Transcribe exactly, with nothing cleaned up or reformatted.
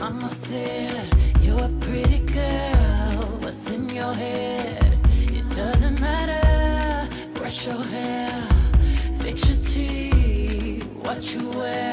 Mama said, you're a pretty girl, what's in your head? It doesn't matter, brush your hair, fix your teeth, what you wear.